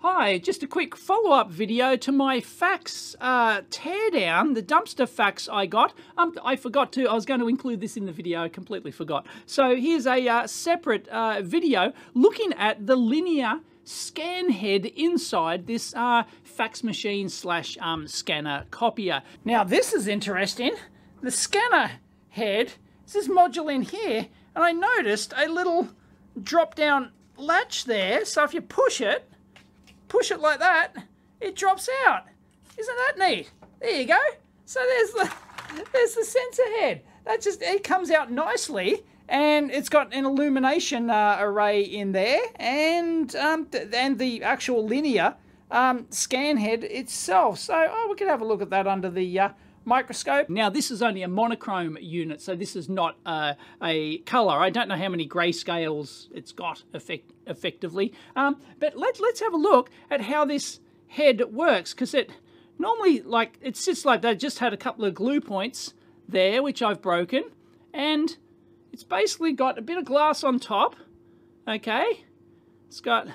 Hi, just a quick follow-up video to my fax teardown, the dumpster fax I got. I forgot to, I was going to include this in the video, I completely forgot. So here's a separate video looking at the linear scan head inside this fax machine slash scanner copier. Now this is interesting. The scanner head, it's this module in here, and I noticed a little drop-down latch there, so if you push it like that, it drops out. Isn't that neat? There you go. So there's the sensor head. That just, it comes out nicely, and it's got an illumination array in there, and the actual linear scan head itself. So we could have a look at that under the microscope. Now this is only a monochrome unit, so this is not a color. I don't know how many grayscales it's got effectively, but let's have a look at how this head works, because it normally, like, it sits like that. Just had a couple of glue points there, which I've broken, and it's basically got a bit of glass on top. Okay, it's got,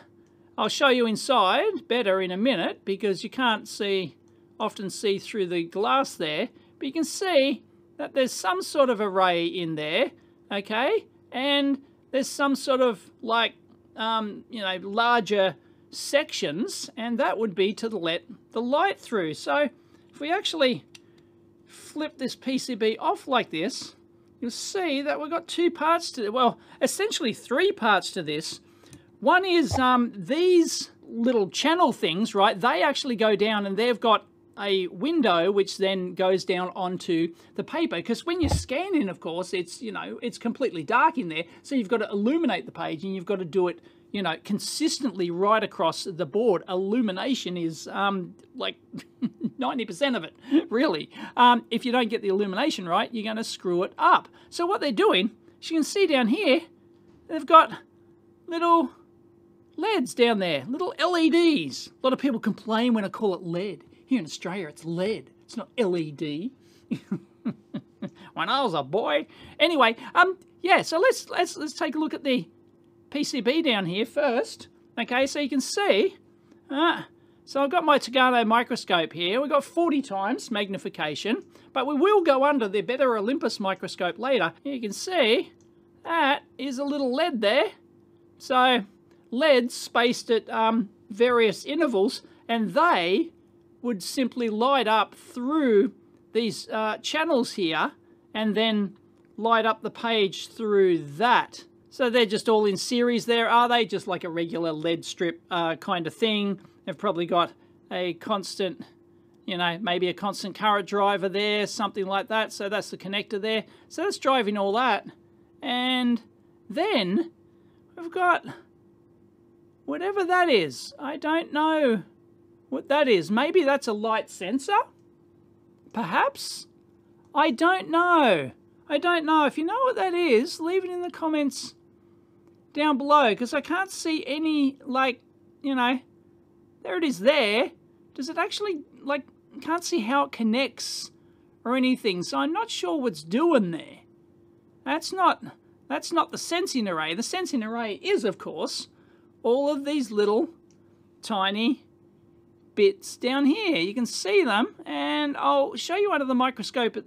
I'll show you inside better in a minute, because you can't see, often see through the glass there, but you can see that there's some sort of array in there, okay, and there's some sort of, like, you know, larger sections, and that would be to let the light through. So if we actually flip this PCB off like this, you'll see that we've got two parts to, well, essentially three parts to this. One is these little channel things, right? They actually go down, and they've got a window which then goes down onto the paper, because when you're scanning, of course, it's, you know, it's completely dark in there, so you've got to illuminate the page, and you've got to do it, you know, consistently right across the board. Illumination is like 90% of it, really. If you don't get the illumination right, you're going to screw it up. So what they're doing, as you can see down here, they've got little LEDs down there, little LEDs. A lot of people complain when I call it lead. Here in Australia, it's lead. It's not LED. When I was a boy. Anyway, yeah, so let's take a look at the PCB down here first. Okay, so you can see. So I've got my Togano microscope here. We've got 40 times magnification, but we will go under the better Olympus microscope later. You can see that is a little lead there. So LEDs spaced at various intervals, and they would simply light up through these channels here, and then light up the page through that. So they're just all in series there, are they? Just like a regular lead strip kind of thing. They've probably got a constant, you know, maybe a constant current driver there, something like that. So that's the connector there. So that's driving all that. And then we've got whatever that is. I don't know what that is. Maybe that's a light sensor? Perhaps? I don't know. I don't know. If you know what that is, leave it in the comments down below, because I can't see any, like, you know, there it is there. Does it actually, like, can't see how it connects or anything, so I'm not sure what's doing there. That's not the sensing array. The sensing array is, of course, all of these little tiny bits down here. You can see them, and I'll show you under the microscope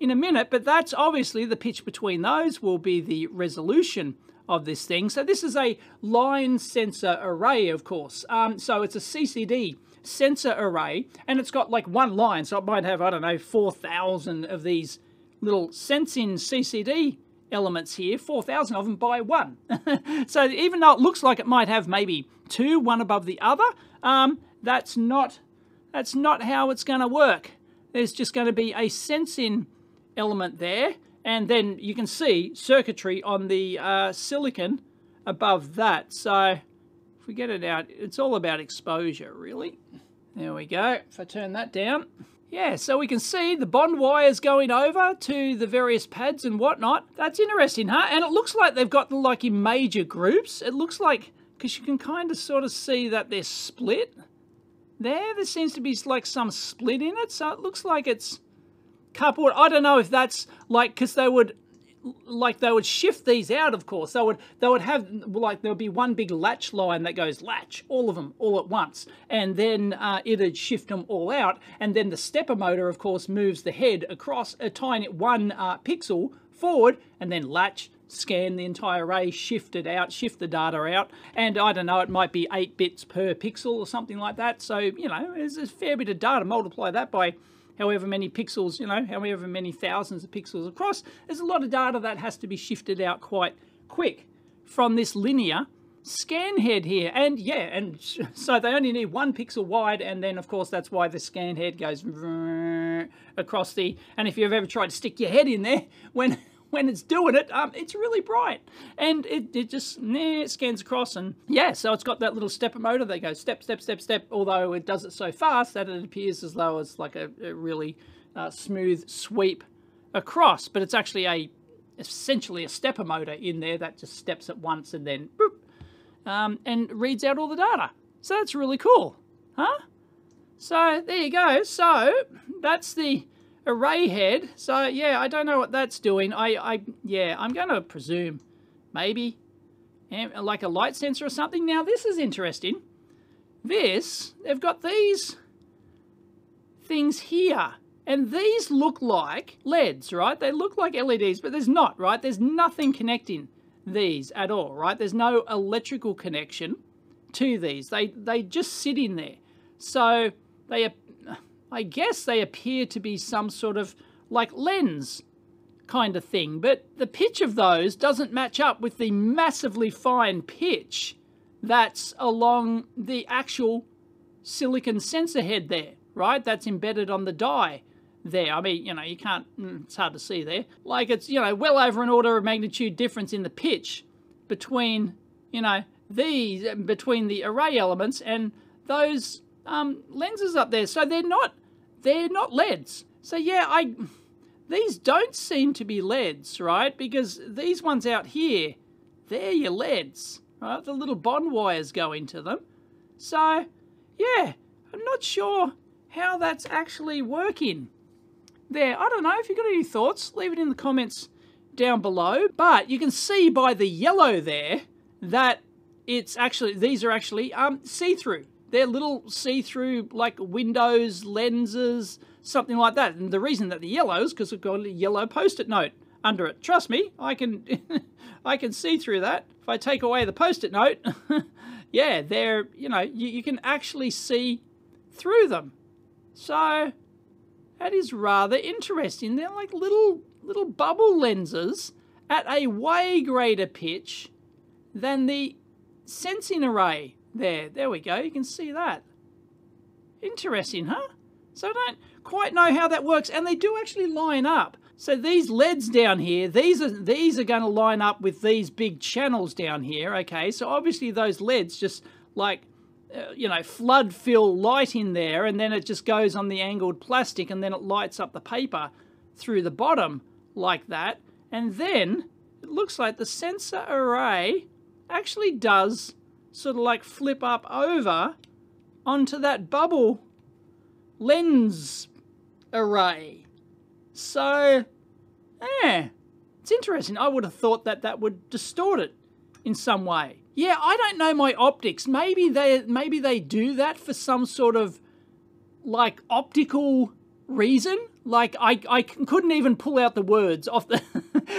in a minute, but that's obviously the pitch between those will be the resolution of this thing. So this is a line sensor array, of course. So it's a CCD sensor array, and it's got like one line, so it might have, I don't know, 4,000 of these little sensing CCD elements here, 4,000 of them by one. So even though it looks like it might have maybe two, one above the other, that's not how it's going to work. There's just going to be a sensing element there, and then you can see circuitry on the silicon above that. So if we get it out, it's all about exposure, really. There we go. If I turn that down, yeah, so we can see the bond wires going over to the various pads and whatnot. That's interesting, huh? And it looks like they've got them, like, in major groups. It looks like, because you can kind of sort of see that they're split there. There seems to be, like, some split in it. So it looks like it's coupled. I don't know if that's, like, because they would like they would shift these out, of course. They would have, like, there would be one big latch line that goes latch, all of them, all at once. And then it'd shift them all out. And then the stepper motor, of course, moves the head across a tiny one pixel forward, and then latch, scan the entire array, shift it out, shift the data out. And I don't know, it might be 8 bits per pixel or something like that. So, you know, there's a fair bit of data. Multiply that by however many pixels, you know, however many thousands of pixels across. There's a lot of data that has to be shifted out quite quick from this linear scan head here. And yeah, and so they only need one pixel wide, and then of course that's why the scan head goes across the, and if you've ever tried to stick your head in there when it's doing it, it's really bright. And it just scans across, and yeah, so it's got that little stepper motor that goes step, step, step, step, although it does it so fast that it appears as though it's like a really smooth sweep across, but it's actually essentially a stepper motor in there that just steps at once and then boop, and reads out all the data. So that's really cool, huh? So there you go. So that's the array head. So yeah, I don't know what that's doing. Yeah, I'm going to presume maybe like a light sensor or something. Now this is interesting. They've got these things here, and these look like LEDs, right? They look like LEDs, but there's not, right? There's nothing connecting these at all, right? There's no electrical connection to these. They just sit in there. So they are, I guess they appear to be some sort of like lens kind of thing, but the pitch of those doesn't match up with the massively fine pitch that's along the actual silicon sensor head there, right? That's embedded on the die there. I mean, you know, you can't, it's hard to see there. Like it's, you know, well over an order of magnitude difference in the pitch between, you know, between the array elements and those lenses up there. So they're not LEDs. So yeah, these don't seem to be LEDs, right? Because these ones out here, they're your LEDs, right? The little bond wires go into them. So yeah, I'm not sure how that's actually working there. I don't know. If you've got any thoughts, leave it in the comments down below. But you can see by the yellow there that it's actually, these are actually see-through. They're little see-through, like windows, lenses, something like that. And the reason that the yellow is because we've got a yellow post-it note under it. Trust me, I can see through that. If I take away the post-it note, yeah, they're, you know, you can actually see through them. So that is rather interesting. They're like little bubble lenses at a way greater pitch than the sensing array. There we go. You can see that. Interesting, huh? So I don't quite know how that works, and they do actually line up. So these LEDs down here, these are going to line up with these big channels down here. Okay, so obviously those LEDs just like you know, flood fill light in there, and then it just goes on the angled plastic, and then it lights up the paper through the bottom like that, and then it looks like the sensor array actually does sort of like flip up over onto that bubble lens array. So, yeah, it's interesting. I would have thought that that would distort it in some way. Yeah, I don't know my optics. Maybe they do that for some sort of like optical reason. Like I couldn't even pull out the words off the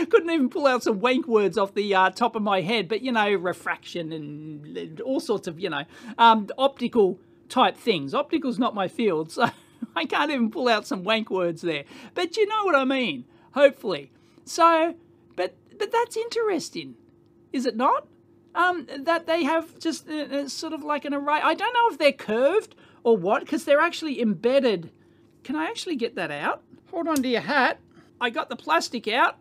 couldn't even pull out some wank words off the top of my head, but you know, refraction and all sorts of, you know, optical type things. Optical's not my field, so I can't even pull out some wank words there. But you know what I mean, hopefully. So, but that's interesting, is it not? That they have just sort of like an array. I don't know if they're curved or what, because they're actually embedded. Can I actually get that out? Hold on to your hat. I got the plastic out.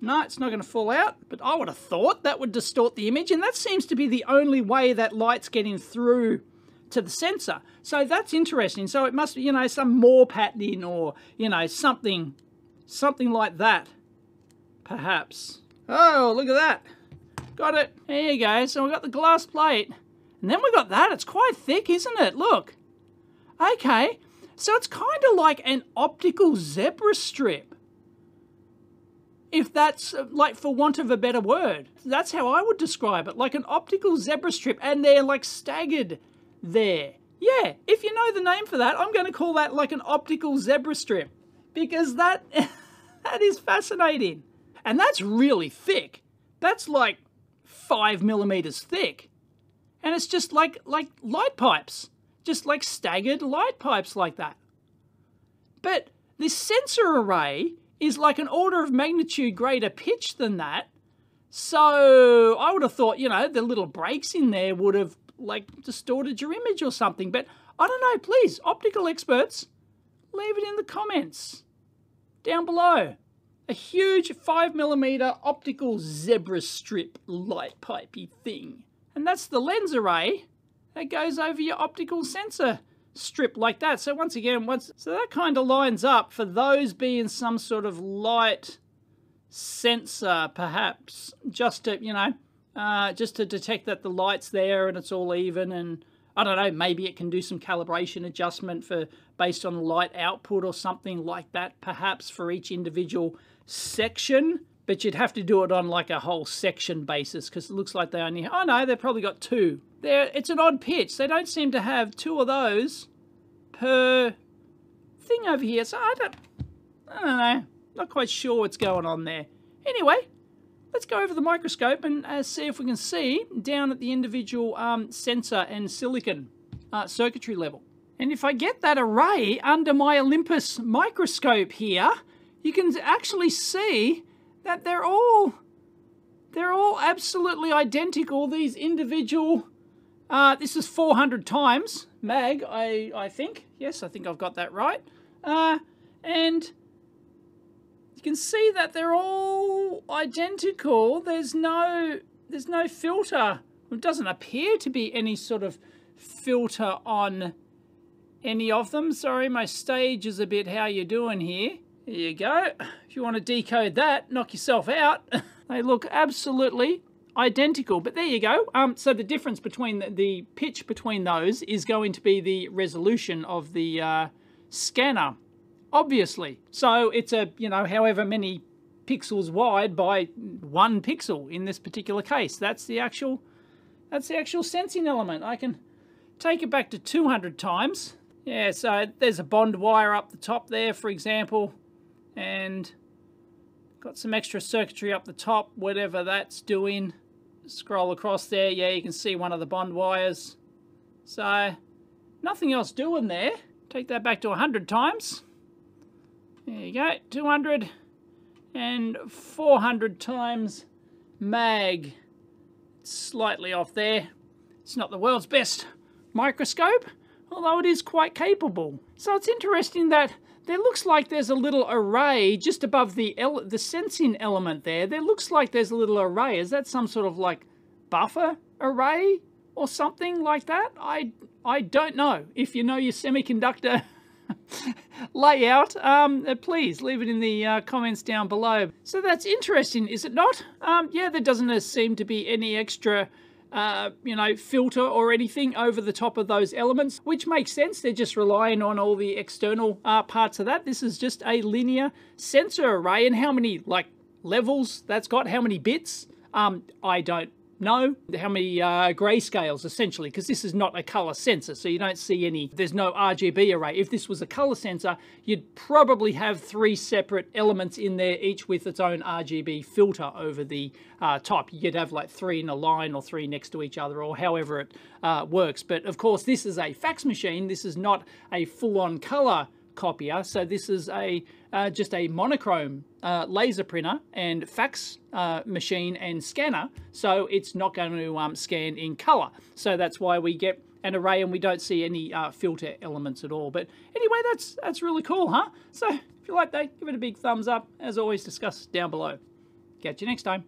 No, it's not going to fall out, but I would have thought that would distort the image, and that seems to be the only way that light's getting through to the sensor. So that's interesting. So it must be, you know, some more patterning or, you know, something like that, perhaps. Oh, look at that. Got it. There you go. So we've got the glass plate, and then we've got that. It's quite thick, isn't it? Look. Okay. So it's kind of like an optical zebra strip. if that's, like, for want of a better word. That's how I would describe it, like an optical zebra strip, and they're, like, staggered there. Yeah, if you know the name for that, I'm going to call that, like, an optical zebra strip, because that, that is fascinating. And that's really thick. That's, like, 5 millimeters thick. And it's just like light pipes, just like staggered light pipes like that. But this sensor array is like an order of magnitude greater pitch than that. So I would have thought, you know, the little breaks in there would have like distorted your image or something. But I don't know, please, optical experts, leave it in the comments down below. A huge 5 millimeter optical zebra strip light pipey thing. And that's the lens array that goes over your optical sensor strip like that. So once again, so that kind of lines up for those being some sort of light sensor, perhaps, just to, you know, just to detect that the light's there and it's all even, and I don't know, maybe it can do some calibration adjustment for based on light output or something like that, perhaps for each individual section. But you'd have to do it on like a whole section basis, because it looks like they only, oh no, they've probably got two. It's an odd pitch. They don't seem to have two of those per thing over here. So I don't know. Not quite sure what's going on there. Anyway, let's go over the microscope and see if we can see down at the individual sensor and silicon circuitry level. And if I get that array under my Olympus microscope here, you can actually see that they're all absolutely identical, these individual, this is 400 times mag, I think. Yes, I think I've got that right. And you can see that they're all identical. There's no filter. It doesn't appear to be any sort of filter on any of them. Sorry, my stage is a bit, how you doing here? There you go. If you want to decode that, knock yourself out. They look absolutely identical, but there you go. So the difference between the pitch between those is going to be the resolution of the scanner, obviously. So it's a, you know, however many pixels wide by 1 pixel in this particular case. That's the actual sensing element. I can take it back to 200 times. Yeah, so there's a bond wire up the top there, for example, and got some extra circuitry up the top, whatever that's doing. Scroll across there, yeah, you can see one of the bond wires. So, nothing else doing there. Take that back to 100 times. There you go, 200 and 400 times mag. Slightly off there. It's not the world's best microscope, although it is quite capable. So it's interesting that there looks like there's a little array just above the sensing element there. There looks like there's a little array. Is that some sort of like buffer array or something like that? I don't know. If you know your semiconductor layout, please leave it in the comments down below. So that's interesting, is it not? Yeah, there doesn't seem to be any extra you know, filter or anything over the top of those elements, which makes sense. They're just relying on all the external parts of that. This is just a linear sensor array, and how many like levels that's got, how many bits, I don't know, how many grayscales essentially, because this is not a color sensor, so you don't see any, there's no RGB array. If this was a color sensor, you'd probably have 3 separate elements in there, each with its own RGB filter over the top. You'd have like 3 in a line or 3 next to each other, or however it works. But of course, this is a fax machine. This is not a full-on color copier, so this is a just a monochrome laser printer and fax machine and scanner, so it's not going to scan in color. So that's why we get an array and we don't see any filter elements at all. But anyway, that's really cool, huh? So if you like that, give it a big thumbs up. As always, discuss down below. Catch you next time.